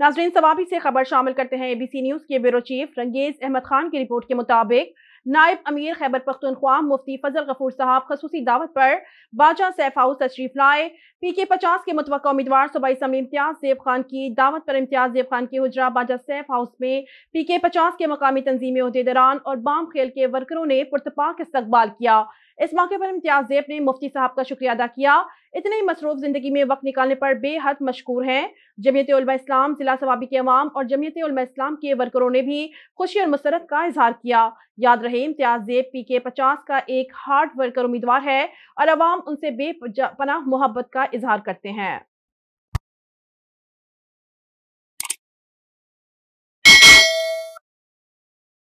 नाजरीन सवाबी से खबर शामिल करते हैं। ABC न्यूज़ के ब्यूरो चीफ रंगेज अहमद खान की रिपोर्ट के मुताबिक नायब अमीर खैबर पख्तूनख्वा मुफ्ती फजल गफूर साहब खसूसी दावत पर बाजा सैफ हाउस तशरीफ लाए। PK 50 के मुतवक्का उम्मीदवार सूबाई असम्बली इम्तियाज सैफ खान की दावत पर इम्तियाज सैफ खान की हुजरा बाजा सैफ हाउस में PK 50 के मकामी तंजीमी ओहदेदारान और बाम खेल के वर्करों ने पुरतपाक इस्तकबाल किया। इस मौके पर इम्तियाज सैफ ने मुफ्ती साहब का शुक्रिया अदा किया। इतने ही मसरूफ जिंदगी में वक्त निकालने पर बेहद मशकूर हैं। जमीयत उलमा इस्लाम जिला सवाबी के अवाम और जमीयत उलमा इस्लाम के वर्करों ने भी खुशी और मसरत का इजहार किया। याद रहे इम्तियाज सैफ PK 50 का एक हार्ड वर्कर उम्मीदवार है और अवाम उनसे बेपनाह मोहब्बत का इजहार करते हैं।